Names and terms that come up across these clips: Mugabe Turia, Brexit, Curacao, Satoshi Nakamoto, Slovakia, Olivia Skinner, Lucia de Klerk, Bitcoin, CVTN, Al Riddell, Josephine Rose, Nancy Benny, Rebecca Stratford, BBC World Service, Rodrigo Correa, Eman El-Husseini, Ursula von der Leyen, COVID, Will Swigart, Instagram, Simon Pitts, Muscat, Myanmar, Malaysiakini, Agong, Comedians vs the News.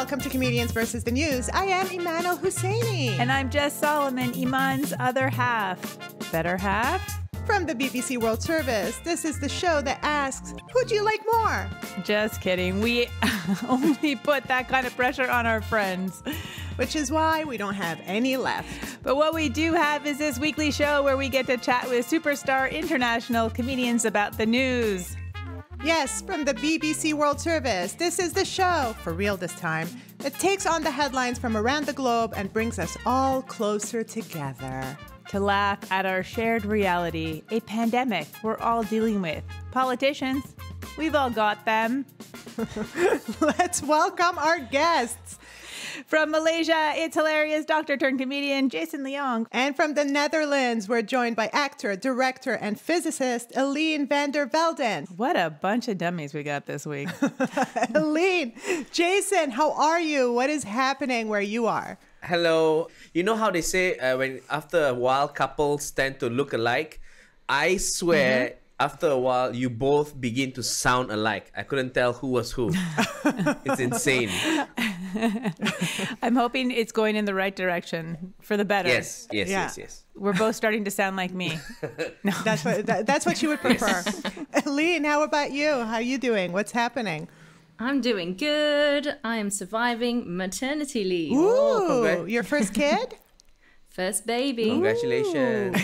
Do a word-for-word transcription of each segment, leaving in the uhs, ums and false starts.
welcome to Comedians versus the News. I am Eman El-Husseini. And I'm Jess Salomon, Iman's other half. Better half? From the B B C World Service, this is the show that asks, who do you like more? Just kidding. We only put that kind of pressure on our friends. Which is why we don't have any left. But what we do have is this weekly show where we get to chat with superstar international comedians about the news. Yes, from the B B C World Service, this is the show, for real this time, that takes on the headlines from around the globe and brings us all closer together. To laugh at our shared reality, a pandemic we're all dealing with. Politicians, we've all got them. Let's welcome our guests. From Malaysia, it's hilarious doctor turned comedian Jason Leong. And from the Netherlands, we're joined by actor, director, and physicist Eline van der Velden. What a bunch of dummies we got this week. Eline, Jason, how are you? What is happening where you are? Hello. You know how they say uh, when after a while couples tend to look alike? I swear... Mm-hmm. After a while, you both begin to sound alike. I couldn't tell who was who. It's insane. I'm hoping it's going in the right direction for the better. Yes, yes, yeah. yes, yes. We're both starting to sound like me. No. That's what that, that's what you would prefer. Yes. Eline, how about you? How are you doing? What's happening? I'm doing good. I am surviving maternity leave. Ooh, oh, your first kid? First baby. Congratulations.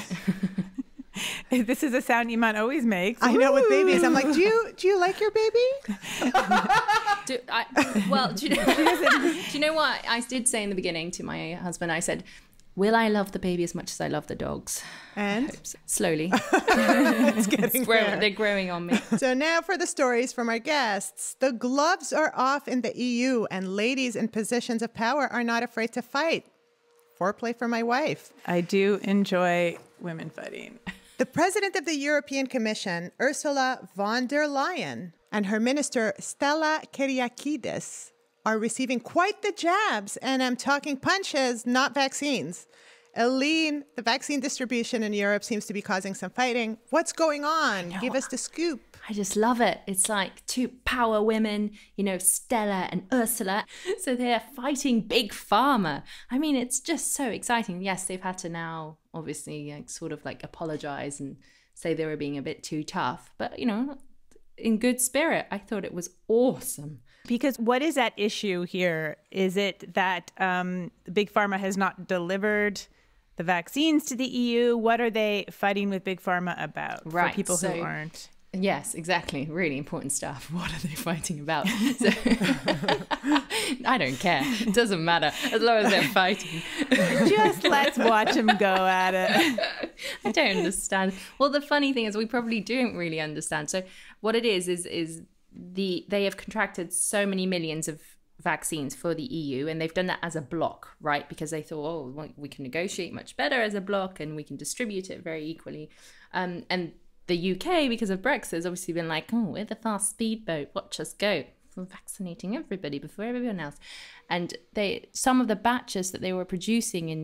This is a sound Iman always makes. I know, with babies. I'm like, do you do you like your baby? do, I, well, do you, know, do you know what? I did say in the beginning to my husband, I said, will I love the baby as much as I love the dogs? And? So. Slowly. It's getting it's growing, they're growing on me. So now for the stories from our guests. The gloves are off in the E U and ladies in positions of power are not afraid to fight. Foreplay for my wife. I do enjoy women fighting. The president of the European Commission, Ursula von der Leyen, and her minister, Stella Kyriakides, are receiving quite the jabs, and I'm talking punches, not vaccines. Eline, the vaccine distribution in Europe seems to be causing some fighting. What's going on? Give us the scoop. I just love it. It's like two power women, you know, Stella and Ursula. So they're fighting Big Pharma. I mean, it's just so exciting. Yes, they've had to now... obviously like, sort of like apologize and say they were being a bit too tough. But, you know, in good spirit, I thought it was awesome. Because what is at issue here? Is it that um, Big Pharma has not delivered the vaccines to the E U? What are they fighting with Big Pharma about right, for people so, who aren't? Yes, exactly. Really important stuff. What are they fighting about? So, I don't care. It doesn't matter as long as they're fighting. Just let's watch them go at it. I don't understand. Well, the funny thing is we probably don't really understand. So what it is is is the they have contracted so many millions of vaccines for the E U, and they've done that as a block, right? Because they thought, oh, we can negotiate much better as a block and we can distribute it very equally. Um, and the U K, because of Brexit, has obviously been like, oh, we're the fast speedboat. Watch us go. We're vaccinating everybody before everyone else. And they some of the batches that they were producing in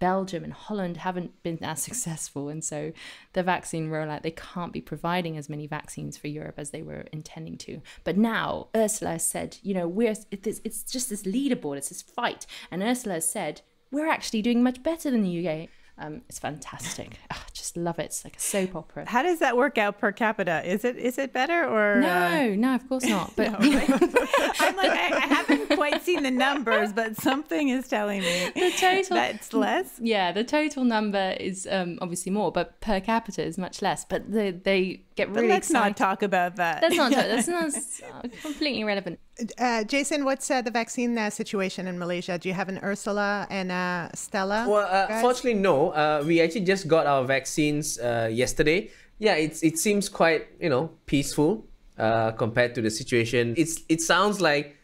Belgium and Holland haven't been as successful. And so the vaccine rollout, they can't be providing as many vaccines for Europe as they were intending to. But now Ursula said, you know, we're it's, it's just this leaderboard. It's this fight. And Ursula said, we're actually doing much better than the U K. Um, it's fantastic. I oh, just love it. It's like a soap opera. How does that work out per capita? Is it is it better or no? Uh... No, of course not. But no, right? I'm like I, I haven't quite seen the numbers, but something is telling me the total that's less. Yeah, the total number is um, obviously more, but per capita is much less. But the, they get really. But let's excited. Not talk about that. That's not. That's not uh, completely irrelevant. Uh, Jason, what's uh, the vaccine uh, situation in Malaysia? Do you have an Ursula and uh, Stella? Well, uh, fortunately, no. Uh, we actually just got our vaccines uh, yesterday. Yeah, it's it seems quite you know peaceful uh, compared to the situation. It's it sounds like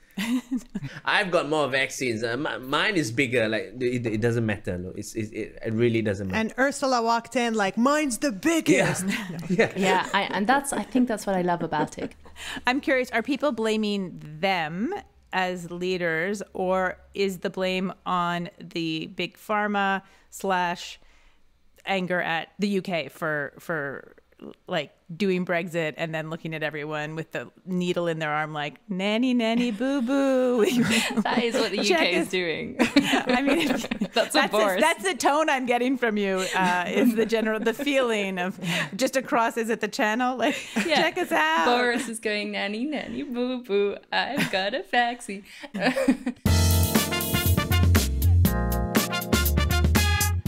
I've got more vaccines. Uh, my, mine is bigger. Like it, it doesn't matter. No, it's it, it really doesn't matter. And Ursula walked in like mine's the biggest. Yeah, no. yeah. yeah I, and that's I think that's what I love about it. I'm curious, are people blaming them as leaders, or is the blame on the Big Pharma slash anger at the U K for for like doing Brexit and then looking at everyone with the needle in their arm like, nanny, nanny, boo-boo. That is what the U K Check is doing. I mean, that's, that's, a, that's the tone I'm getting from you, uh, is the general, the feeling of just across, is it the channel? Like, yeah. Check us out. Boris is going, nanny, nanny, boo-boo, I've got a faxi.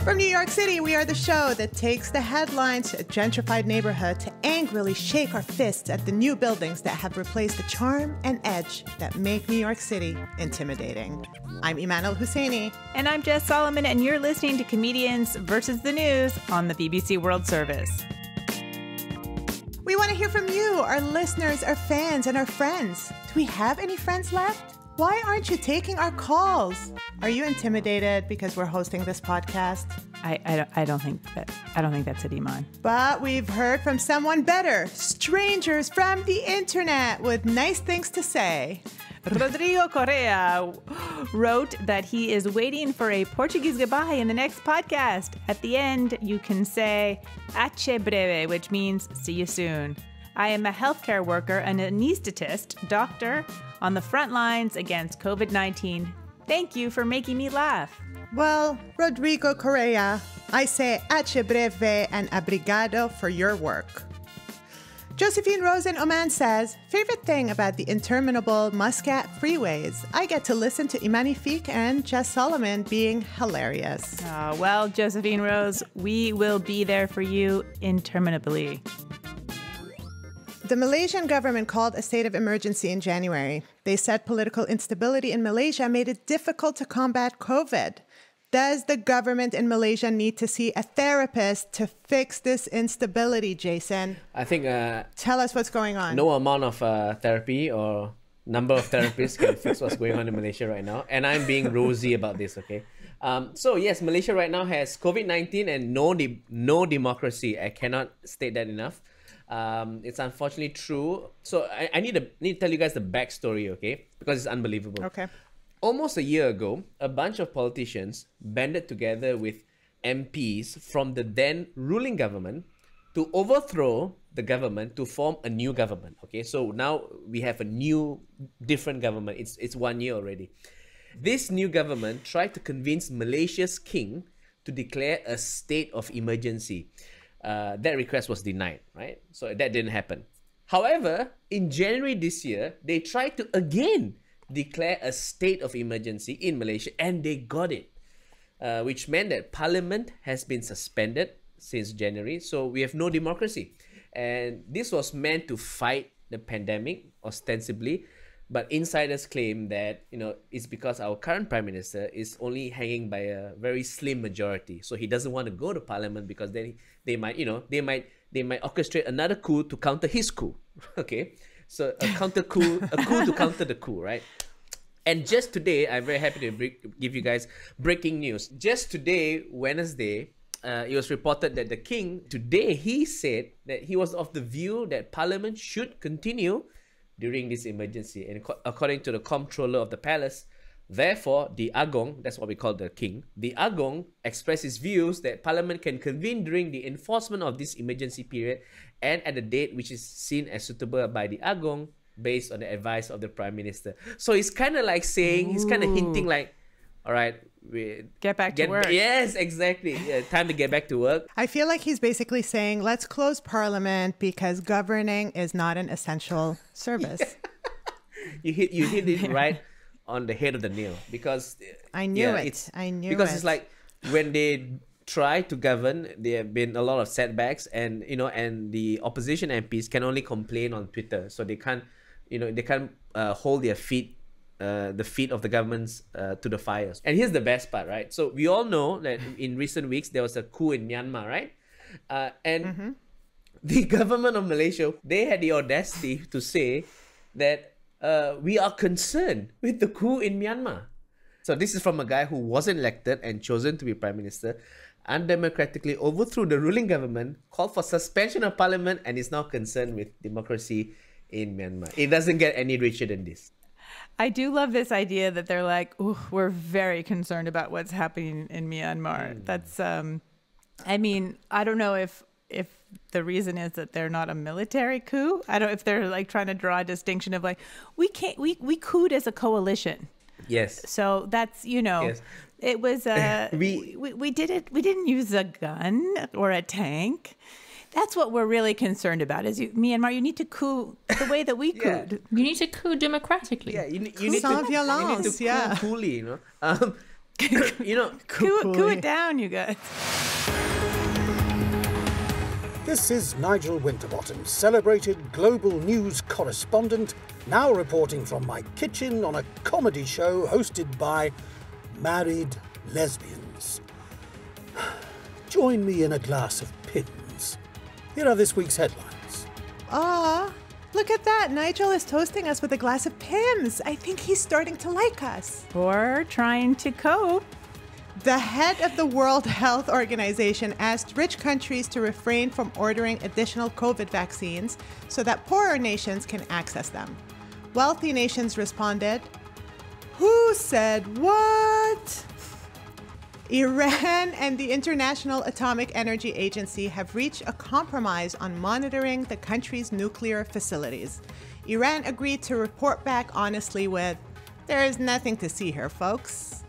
From New York City, we are the show that takes the headlines to a gentrified neighborhood to angrily shake our fists at the new buildings that have replaced the charm and edge that make New York City intimidating. I'm Eman El-Husseini. And I'm Jess Salomon, and you're listening to Comedians versus the News on the B B C World Service. We want to hear from you, our listeners, our fans, and our friends. Do we have any friends left? Why aren't you taking our calls? Are you intimidated because we're hosting this podcast? I, I, don't, I don't think that I don't think that's it, Eman. But we've heard from someone better, strangers from the internet with nice things to say. Rodrigo Correa wrote that he is waiting for a Portuguese goodbye in the next podcast. At the end, you can say "até breve," which means "see you soon." I am a healthcare worker, an anesthetist, doctor on the front lines against COVID nineteen. Thank you for making me laugh. Well, Rodrigo Correa, I say até breve and obrigado for your work. Josephine Rose in Oman says, favorite thing about the interminable Muscat freeways, I get to listen to Imanifique and Jess Solomon being hilarious. Uh, well, Josephine Rose, we will be there for you interminably. The Malaysian government called a state of emergency in January. They said political instability in Malaysia made it difficult to combat COVID. Does the government in Malaysia need to see a therapist to fix this instability, Jason? I think... Uh, Tell us what's going on. No amount of uh, therapy or number of therapists can fix what's going on in Malaysia right now. And I'm being rosy about this, okay? Um, so yes, Malaysia right now has COVID nineteen and no, de no democracy. I cannot state that enough. Um, it's unfortunately true. So I, I need to need to tell you guys the backstory, okay? Because it's unbelievable. Okay. Almost a year ago, a bunch of politicians banded together with M Ps from the then ruling government to overthrow the government to form a new government. Okay, so now we have a new, different government. It's it's one year already. This new government tried to convince Malaysia's king to declare a state of emergency. Uh, that request was denied, right? So that didn't happen. However, in January this year, they tried to again declare a state of emergency in Malaysia, and they got it, uh, which meant that Parliament has been suspended since January, so we have no democracy. And this was meant to fight the pandemic, ostensibly, but insiders claim that, you know, it's because our current prime minister is only hanging by a very slim majority. So he doesn't want to go to parliament because then they might, you know, they might they might orchestrate another coup to counter his coup. Okay, so a counter coup, a coup to counter the coup, right? And just today, I'm very happy to break, give you guys breaking news. Just today, Wednesday, uh, it was reported that the king today he said that he was of the view that parliament should continue during this emergency, and according to the comptroller of the palace, therefore the Agong, that's what we call the king, the Agong expresses views that parliament can convene during the enforcement of this emergency period and at a date which is seen as suitable by the Agong based on the advice of the prime minister. So he's kind of like saying, Ooh. he's kind of hinting like, all right, we get back get, to work. Yes, exactly. Yeah, time to get back to work. I feel like he's basically saying, let's close parliament because governing is not an essential service. Yeah. You hit you hit it right on the head of the nail because I knew yeah, it. It's, I knew because it. Because it's like when they try to govern, there have been a lot of setbacks, and you know, and the opposition M Ps can only complain on Twitter, so they can't, you know, they can't uh, hold their feet. Uh, the feet of the governments uh, to the fires. And here's the best part, right? So we all know that in recent weeks, there was a coup in Myanmar, right? Uh, and mm-hmm. the government of Malaysia, they had the audacity to say that uh, we are concerned with the coup in Myanmar. So this is from a guy who wasn't elected and chosen to be prime minister, undemocratically overthrew the ruling government, called for suspension of parliament, and is now concerned with democracy in Myanmar. It doesn't get any richer than this. I do love this idea that they're like, ooh, we're very concerned about what's happening in Myanmar. Mm. That's, um, I mean, I don't know if if the reason is that they're not a military coup. I don't know if they're like trying to draw a distinction of like, we can't, we, we couped as a coalition. Yes. So that's, you know, yes. it was, a, we, we, we did it. We didn't use a gun or a tank. That's what we're really concerned about is you, Myanmar, you need to coup the way that we yeah. couped. You need to coup democratically. Yeah, you, you, coup need, to, you need to coup yeah. coolly, you know. Um, you know, coup, coup, coup it down, you guys. This is Nigel Winterbottom, celebrated global news correspondent, now reporting from my kitchen on a comedy show hosted by married lesbians. Join me in a glass of pins. Here are this week's headlines. Ah, look at that. Nigel is toasting us with a glass of pims. I think he's starting to like us. Or trying to cope. The head of the World Health Organization asked rich countries to refrain from ordering additional COVID vaccines so that poorer nations can access them. Wealthy nations responded, "Who said what?" Iran and the International Atomic Energy Agency have reached a compromise on monitoring the country's nuclear facilities. Iran agreed to report back honestly with, "There is nothing to see here, folks."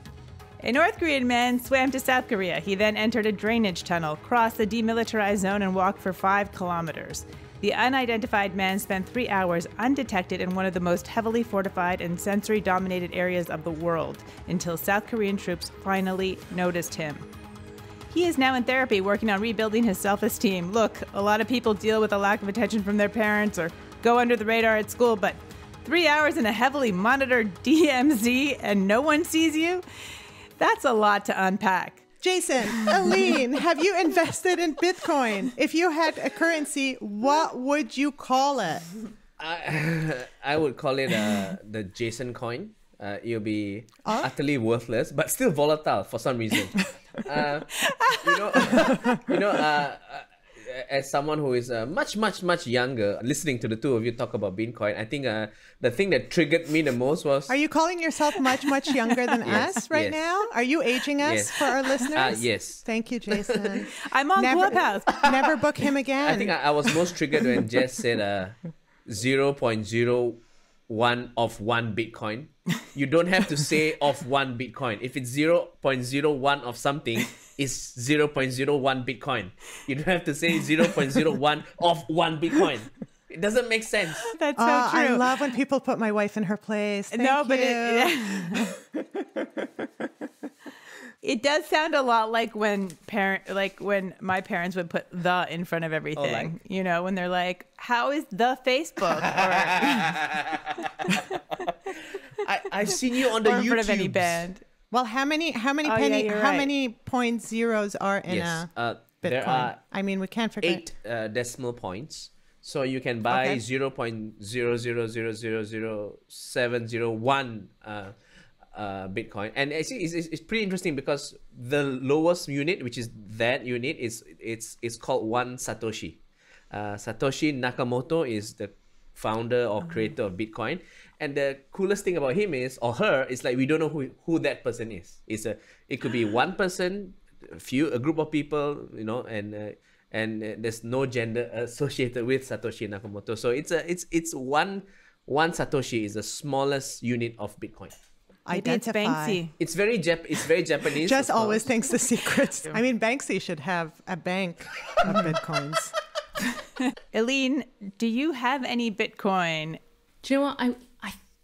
A North Korean man swam to South Korea. He then entered a drainage tunnel, crossed the demilitarized zone, and walked for five kilometers. The unidentified man spent three hours undetected in one of the most heavily fortified and sensory-dominated areas of the world, until South Korean troops finally noticed him. He is now in therapy, working on rebuilding his self-esteem. Look, a lot of people deal with a lack of attention from their parents or go under the radar at school, but three hours in a heavily monitored D M Z and no one sees you? That's a lot to unpack. Jason, Eline, have you invested in Bitcoin? If you had a currency, what would you call it? I, I would call it uh, the Jason coin. Uh, it'll be oh? utterly worthless, but still volatile for some reason. Uh, you know, you know uh, as someone who is uh, much, much, much younger, listening to the two of you talk about Bitcoin, I think uh, the thing that triggered me the most was... Are you calling yourself much, much younger than yes, us right yes. now? Are you aging us yes. for our listeners? Uh, yes. Thank you, Jason. I'm on never, Clubhouse. Never book him again. I think I, I was most triggered when Jess said uh, zero point zero one of one Bitcoin. You don't have to say of one Bitcoin. If it's zero point zero one of something... is zero point zero one Bitcoin. You don't have to say zero point zero one of one Bitcoin. It doesn't make sense. That's so oh, true. I love when people put my wife in her place. Thank no, you. But it, it, it does sound a lot like when parent, like when my parents would put the in front of everything. Oh, like, you know, when they're like, "How is the Facebook?" Or, I, I've seen you on the YouTube. In front of any band. Well, how many how many oh, penny yeah, how right. many point zeros are in yes. a uh, Bitcoin? There are I mean, we can't forget eight uh, decimal points, so you can buy okay. zero point zero zero zero zero zero seven zero one uh, uh, Bitcoin, and it's, it's it's pretty interesting because the lowest unit, which is that unit, is it's it's called one Satoshi. Uh, Satoshi Nakamoto is the founder or creator of Bitcoin. And the coolest thing about him is, or her, is like we don't know who, who that person is. It's a, it could be one person, a few, a group of people, you know, and uh, and uh, there's no gender associated with Satoshi Nakamoto. So it's a, it's it's one, one Satoshi is the smallest unit of Bitcoin. Identify. It's Banksy. It's very Jap. It's very Japanese. Jess always thinks the secrets. I mean, Banksy should have a bank of Bitcoins. Eline, do you have any Bitcoin? Do you know what I?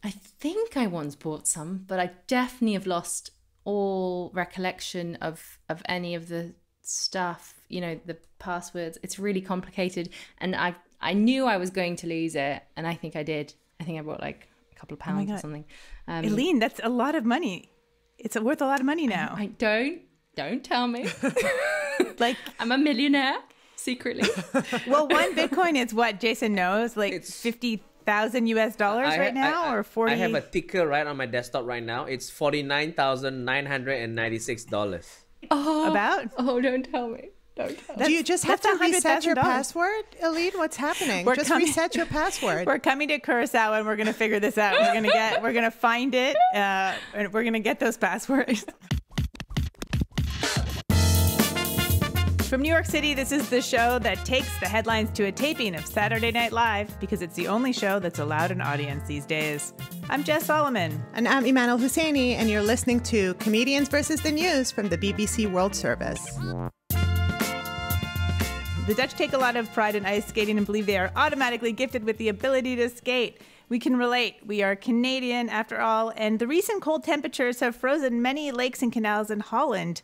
I think I once bought some, but I definitely have lost all recollection of, of any of the stuff, you know, the passwords. It's really complicated. And I I knew I was going to lose it. And I think I did. I think I bought like a couple of pounds oh or something. Um, Eline, that's a lot of money. It's worth a lot of money now. I, I don't, don't tell me. Like, I'm a millionaire, secretly. Well, one Bitcoin is what Jason knows, like it's... fifty thousand U S dollars I, right now I, I, or forty? I have a ticker right on my desktop right now. It's forty-nine thousand nine hundred ninety-six dollars. Oh, about? Oh, don't tell me. Don't tell me. Do you just have to reset your password, Eline? What's happening? We're just coming, reset your password. We're coming to Curacao and we're going to figure this out. We're going to get, we're going to find it. Uh, and we're going to get those passwords. From New York City, this is the show that takes the headlines to a taping of Saturday Night Live because it's the only show that's allowed an audience these days. I'm Jess Salomon. And I'm Eman El-Husseini, and you're listening to Comedians versus the News from the B B C World Service. The Dutch take a lot of pride in ice skating and believe they are automatically gifted with the ability to skate. We can relate. We are Canadian, after all, and the recent cold temperatures have frozen many lakes and canals in Holland.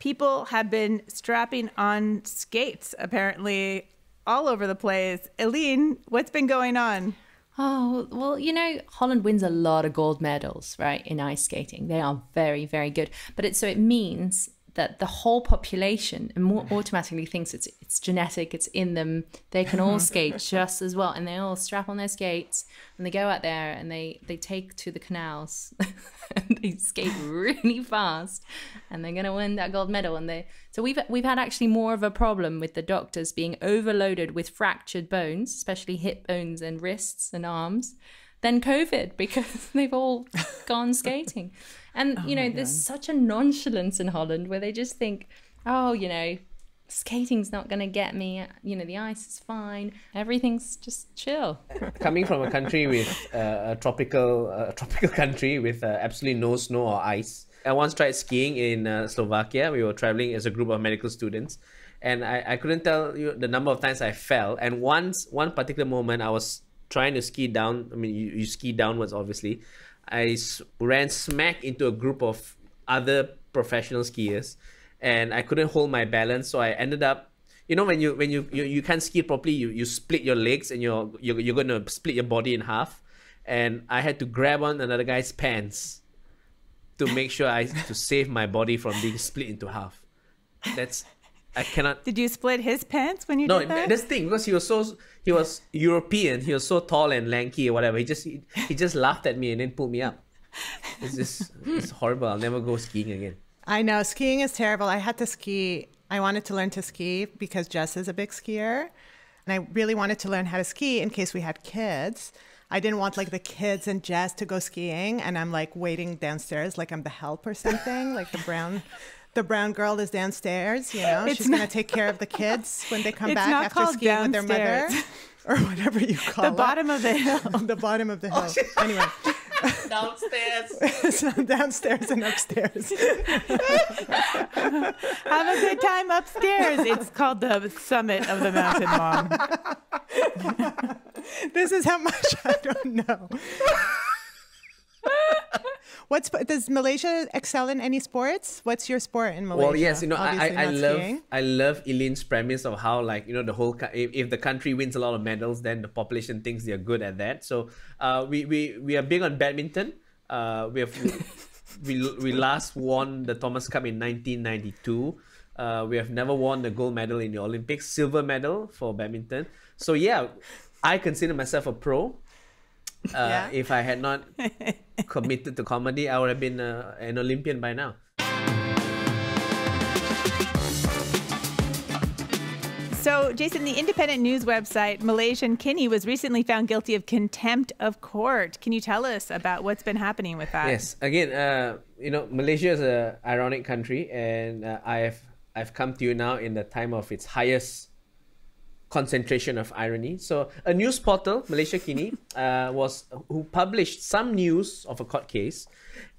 People have been strapping on skates, apparently, all over the place. Eline, what's been going on? Oh, well, you know, Holland wins a lot of gold medals, right, in ice skating. They are very, very good. But it, so it means that the whole population automatically thinks it's it's genetic, it's in them. They can all skate just as well, and they all strap on their skates and they go out there and they they take to the canals and they skate really fast, and they're going to win that gold medal. And they so we've we've had actually more of a problem with the doctors being overloaded with fractured bones, especially hip bones and wrists and arms, than COVID, because they've all gone skating. And, oh, you know, there's such a nonchalance in Holland where they just think, oh, you know, skating's not going to get me. You know, the ice is fine. Everything's just chill. Coming from a country with uh, a tropical uh, tropical country with uh, absolutely no snow or ice. I once tried skiing in uh, Slovakia. We were traveling as a group of medical students. And I, I couldn't tell you the number of times I fell. And once, one particular moment, I was trying to ski down. I mean, you, you ski downwards, obviously. I ran smack into a group of other professional skiers, and I couldn't hold my balance. So I ended up, you know, when you when you you, you can't ski properly, you, you split your legs and you're, you're you're gonna split your body in half. And I had to grab on another guy's pants to make sure I to save my body from being split into half. That's. I cannot. Did you split his pants when you no, did that? No, that's the thing, because he was so he was European, he was so tall and lanky or whatever. He just he, he just laughed at me and then pulled me up. It's just it's horrible. I'll never go skiing again. I know, skiing is terrible. I had to ski. I wanted to learn to ski because Jess is a big skier, and I really wanted to learn how to ski in case we had kids. I didn't want like the kids and Jess to go skiing, and I'm like waiting downstairs like I'm the help or something, like the brown. The brown girl is downstairs, you know, it's she's going to take care of the kids when they come it's back not after skiing downstairs. With their mother or whatever you call it. The bottom it. Of the hill. The bottom of the hill. Oh, anyway. Downstairs. It's not downstairs and upstairs. Have a good time upstairs. It's called the summit of the mountain, Mom. This is how much I don't know. What's does Malaysia excel in any sports? What's your sport in Malaysia? Well, yes, you know, Obviously I I, I love skiing. I love Eline's premise of how, like, you know, the whole if, if the country wins a lot of medals, then the population thinks they're good at that. So uh, we we we are big on badminton. Uh, we have we we last won the Thomas Cup in nineteen ninety-two. Uh, we have never won the gold medal in the Olympics, silver medal for badminton. So yeah, I consider myself a pro. Uh, yeah. If I had not committed to comedy, I would have been uh, an Olympian by now. So, Jason, the independent news website Malaysiakini was recently found guilty of contempt of court. Can you tell us about what's been happening with that? Yes. Again, uh, you know, Malaysia is an ironic country, and uh, I've I've come to you now in the time of its highest concentration of irony. So a news portal, Malaysiakini, uh, was who published some news of a court case,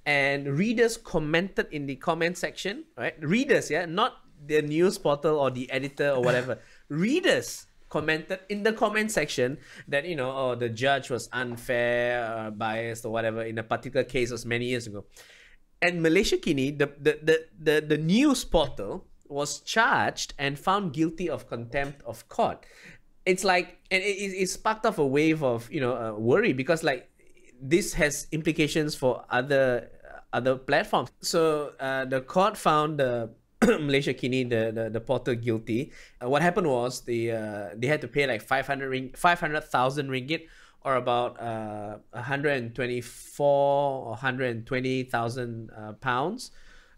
and readers commented in the comment section, right? Readers, yeah, not the news portal or the editor or whatever. Readers commented in the comment section that, you know, oh, the judge was unfair or biased or whatever in a particular case. It was many years ago. And Malaysiakini, the the the the, the news portal, was charged and found guilty of contempt of court. It's like, and it, it sparked off a wave of, you know, uh, worry, because like this has implications for other uh, other platforms. So uh, the court found uh, Malaysiakini, the, the the portal, guilty. Uh, what happened was the uh, they had to pay like five hundred thousand ringgit, or about uh, one hundred twenty-four or one hundred twenty thousand uh, pounds,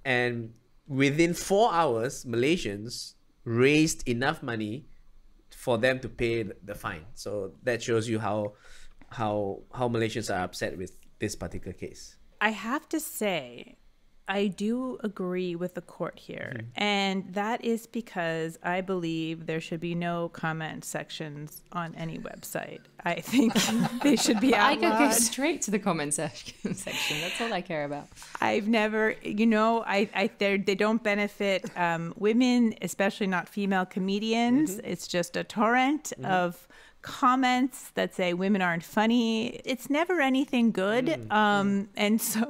and within four hours, Malaysians raised enough money for them to pay the fine. So that shows you how how how Malaysians are upset with this particular case. I have to say I do agree with the court here. Mm-hmm. And that is because I believe there should be no comment sections on any website. I think they should be outlawed. I could go straight to the comment section. That's all I care about. I've never, you know, I, I they don't benefit um, women, especially not female comedians. Mm-hmm. It's just a torrent mm-hmm. of comments that say women aren't funny. It's never anything good. Mm, um mm. And so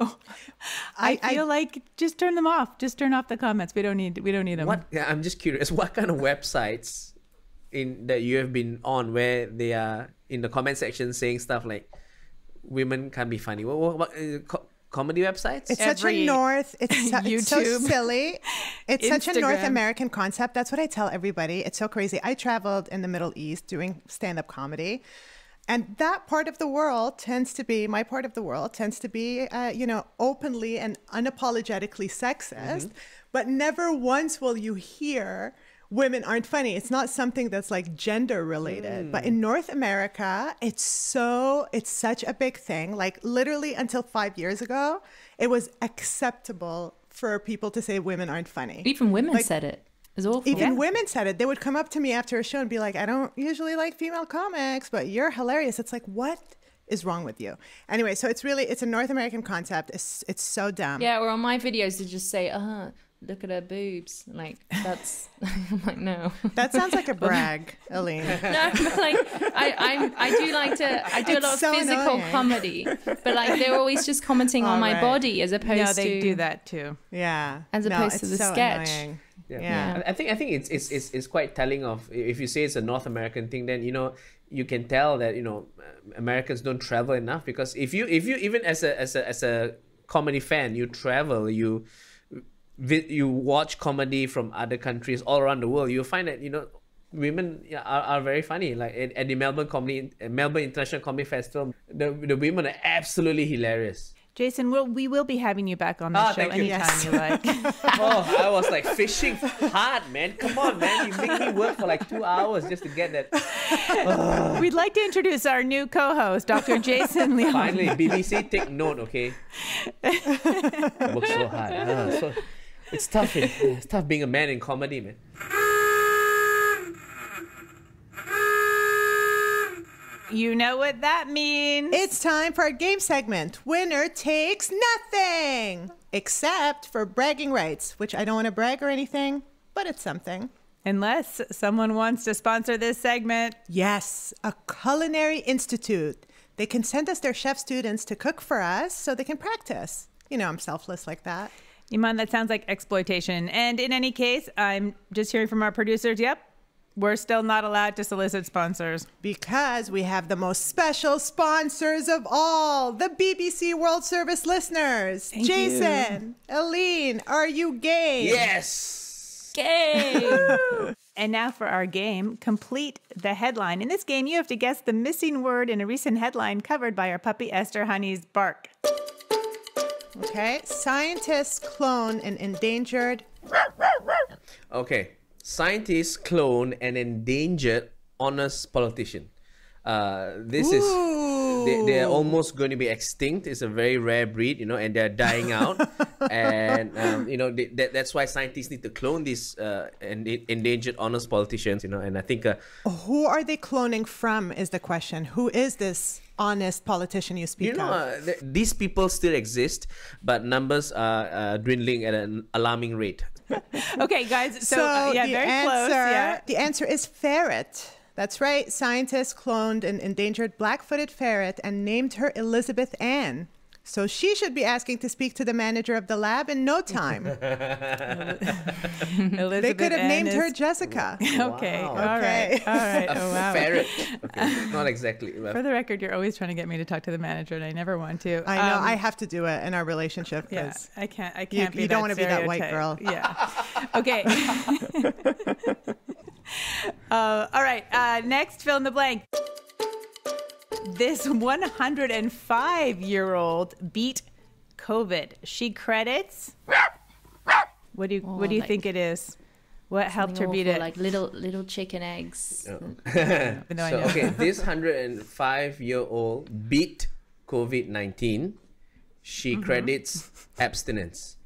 I, I feel I, like just turn them off. Just turn off the comments. We don't need we don't need them. What, I'm just curious, what kind of websites in that you have been on where they are in the comment section saying stuff like women can't be funny? What, what, what uh, co comedy websites? It's Every such a North it's, so, it's so silly. It's Instagram. Such a North American concept. That's what I tell everybody. It's so crazy. I traveled in the Middle East doing stand-up comedy. And that part of the world tends to be, my part of the world tends to be, uh, you know, openly and unapologetically sexist. Mm-hmm. But never once will you hear women aren't funny. It's not something that's like gender related. Mm. But in North America, it's so, it's such a big thing. Like literally until five years ago, it was acceptable for people to say women aren't funny. Even women like, said it. It was awful. Even yeah. women said it. They would come up to me after a show and be like, I don't usually like female comics, but you're hilarious. It's like, what is wrong with you? Anyway, so it's really, it's a North American concept. It's, it's so dumb. Yeah, or on my videos, they just say, uh-huh. look at her boobs. Like, that's, I'm like, no. That sounds like a brag, Eline. No, but like, I, I'm, I do like to, I do it's a lot of so physical annoying. comedy, but like, they're always just commenting All on right. my body as opposed to. No, they to, do that too. Yeah. As opposed no, to the so sketch. Annoying. Yeah. Yeah. yeah. I think, I think it's, it's, it's, it's quite telling of, if you say it's a North American thing, then, you know, you can tell that, you know, Americans don't travel enough, because if you, if you, even as a, as a, as a comedy fan, you travel, you, you watch comedy from other countries all around the world, you'll find that, you know, women are, are very funny. Like at, at the Melbourne Comedy, Melbourne International Comedy Festival, the, the women are absolutely hilarious. Jason, we'll, we will be having you back on the oh, show anytime you, yes. you like. Oh, I was like fishing hard, man. Come on, man. You make me work for like two hours just to get that. Oh. We'd like to introduce our new co-host, Doctor Jason Leong. Finally, B B C, take note, okay? I work so hard. Oh, so It's tough. It, it's tough being a man in comedy, man. You know what that means. It's time for our game segment. Winner takes nothing, except for bragging rights, which I don't want to brag or anything, but it's something. Unless someone wants to sponsor this segment. Yes, a culinary institute. They can send us their chef students to cook for us so they can practice. You know, I'm selfless like that. Iman, that sounds like exploitation. And in any case, I'm just hearing from our producers, yep, we're still not allowed to solicit sponsors. Because we have the most special sponsors of all, the B B C World Service listeners. Thank Jason, you. Eline, are you game? Yes. Game. And now for our game, complete the headline. In this game, you have to guess the missing word in a recent headline covered by our puppy Esther Honey's bark. Okay, scientists clone an endangered... Okay, scientists clone an endangered honest politician. Uh, this Ooh. is... They, they're almost going to be extinct. It's a very rare breed, you know, and they're dying out. And, um, you know, they, that, that's why scientists need to clone these uh, endangered honest politicians, you know, and I think... Uh, Who are they cloning from is the question. Who is this... honest politician you speak of? You know, uh, th these people still exist, but numbers are uh, dwindling at an alarming rate. Okay, guys. So, so uh, yeah, the very answer, close. Yeah. The answer is ferret. That's right. Scientists cloned an endangered black-footed ferret and named her Elizabeth Ann. So she should be asking to speak to the manager of the lab in no time. They could have Ann named is... her Jessica. Wow. Okay. All okay. right. All right. Oh, wow. Ferret. Okay. Not exactly. But... For the record, you're always trying to get me to talk to the manager, and I never want to. I know. Um, I have to do it in our relationship. Yeah. I can't. I can't. You, be you that don't want to be that white girl. Yeah. Okay. uh, all right. Uh, next, fill in the blank. This one hundred and five year old beat COVID. She credits. What do you oh, What do you like, think it is? What helped her beat it? Like little little chicken eggs. Oh. no, no, so, okay, this one hundred and five year old beat COVID nineteen. She mm-hmm. credits abstinence.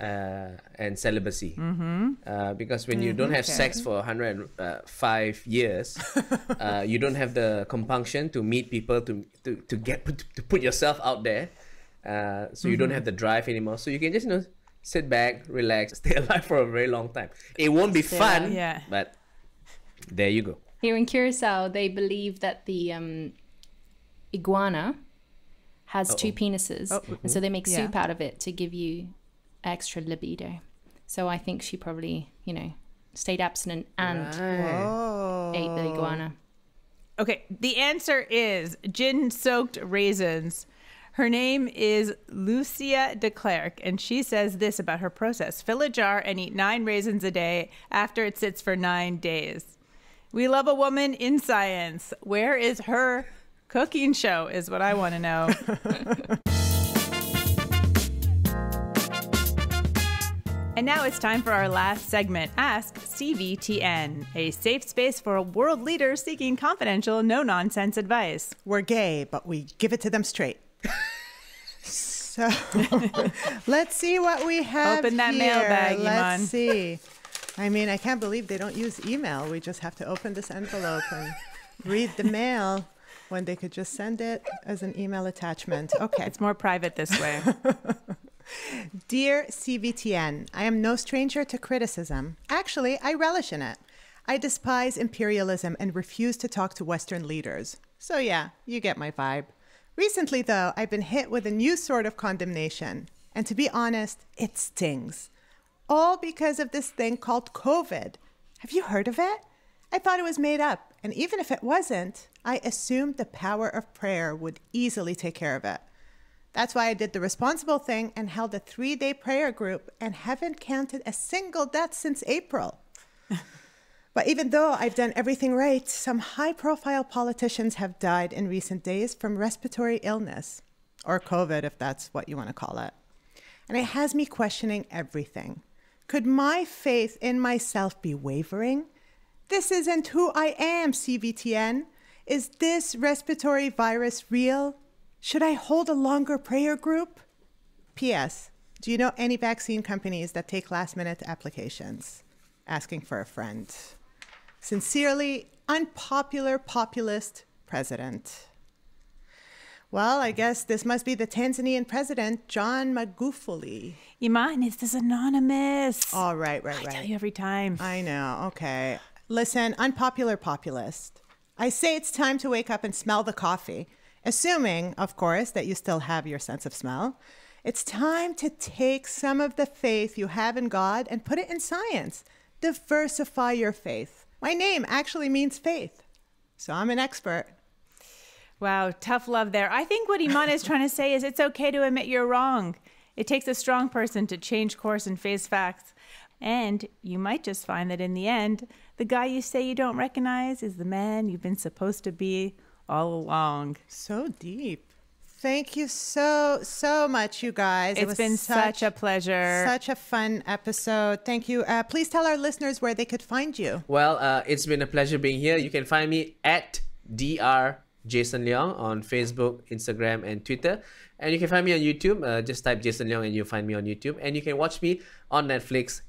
uh, and celibacy. Mm-hmm. Uh, because when mm-hmm. you don't have okay. sex for one hundred five years, uh, you don't have the compunction to meet people, to to, to get put, to put yourself out there. Uh, so mm-hmm. you don't have the drive anymore. So you can just, you know, sit back, relax, stay alive for a very long time. It won't be Still, fun, yeah. but there you go. Here in Curacao, they believe that the um, iguana has Uh-oh. two penises. Oh. And so they make yeah. soup out of it to give you extra libido. So I think she probably, you know, stayed abstinent and right. ate the iguana. Okay, the answer is gin-soaked raisins. Her name is Lucia de Klerk, and she says this about her process. Fill a jar and eat nine raisins a day after it sits for nine days. We love a woman in science. Where is her cooking show is what I want to know. And now it's time for our last segment, Ask C V T N, a safe space for world leaders seeking confidential, no-nonsense advice. We're gay, but we give it to them straight. So let's see what we have. Open that here. mailbag, Let's Iman. see. I mean, I can't believe they don't use email. We just have to open this envelope and read the mail when they could just send it as an email attachment. Okay. It's more private this way. Dear C V T N, I am no stranger to criticism. Actually, I relish in it. I despise imperialism and refuse to talk to Western leaders. So yeah, you get my vibe. Recently, though, I've been hit with a new sort of condemnation. And to be honest, it stings. All because of this thing called COVID. Have you heard of it? I thought it was made up. And even if it wasn't, I assumed the power of prayer would easily take care of it. That's why I did the responsible thing and held a three-day prayer group and haven't counted a single death since April. But even though I've done everything right, some high-profile politicians have died in recent days from respiratory illness, or COVID, if that's what you want to call it. And it has me questioning everything. Could my faith in myself be wavering? This isn't who I am, C V T N. Is this respiratory virus real? Should I hold a longer prayer group? P S. Do you know any vaccine companies that take last-minute applications? Asking for a friend. Sincerely, unpopular populist president. Well, I guess this must be the Tanzanian president, John Magufuli. Iman, is this anonymous? All right, right, right. I tell you every time. I know, okay. Listen, unpopular populist. I say it's time to wake up and smell the coffee. Assuming, of course, that you still have your sense of smell. It's time to take some of the faith you have in God and put it in science. Diversify your faith. My name actually means faith. So I'm an expert. Wow, tough love there. I think what Iman is trying to say is it's okay to admit you're wrong. It takes a strong person to change course and face facts. And you might just find that in the end, the guy you say you don't recognize is the man you've been supposed to be all along. So deep. Thank you so, so much, you guys. It's it was been such, such a pleasure. Such a fun episode. Thank you. Uh, please tell our listeners where they could find you. Well, uh, it's been a pleasure being here. You can find me at Doctor Jason Leong on Facebook, Instagram, and Twitter. And you can find me on YouTube. Uh, just type Jason Leong and you'll find me on YouTube. And you can watch me on Netflix.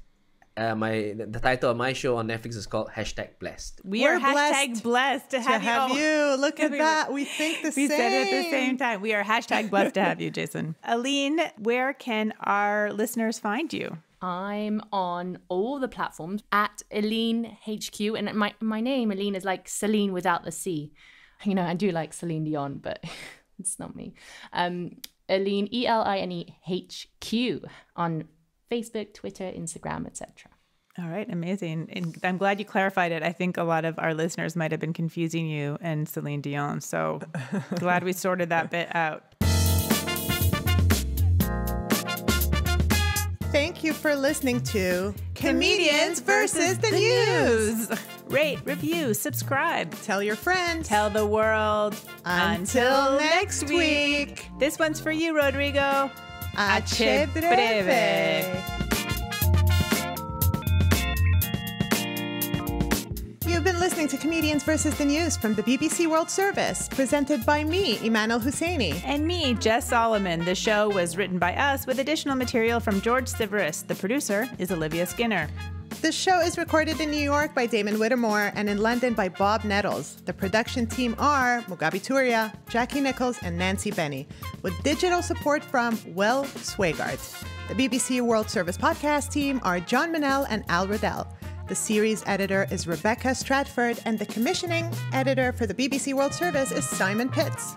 Uh, my the title of my show on Netflix is called Hashtag Blessed. We We're are hashtag blessed, blessed to have, to have you. you. Look at we, that. We think the we same. We said it at the same time. We are hashtag blessed to have you, Jason. Eline, where can our listeners find you? I'm on all the platforms at Eline H Q. And my, my name, Eline, is like Celine without the C. You know, I do like Celine Dion, but it's not me. Um, Eline, E L I N E H Q on Facebook, Twitter, Instagram, et cetera. All right, amazing. And I'm glad you clarified it. I think a lot of our listeners might have been confusing you and Celine Dion. So glad we sorted that bit out. Thank you for listening to Comedians versus the News. Rate, review, subscribe. Tell your friends. Tell the world. Until next week. This one's for you, Rodrigo. H breve. You've been listening to Comedians versus the News from the B B C World Service, presented by me, Eman El-Husseini. And me, Jess Salomon. The show was written by us with additional material from George Siveris. The producer is Olivia Skinner. This show is recorded in New York by Damon Whittemore and in London by Bob Nettles. The production team are Mugabe Turia, Jackie Nichols, and Nancy Benny, with digital support from Will Swigart. The B B C World Service podcast team are John Manel and Al Riddell. The series editor is Rebecca Stratford, and the commissioning editor for the B B C World Service is Simon Pitts.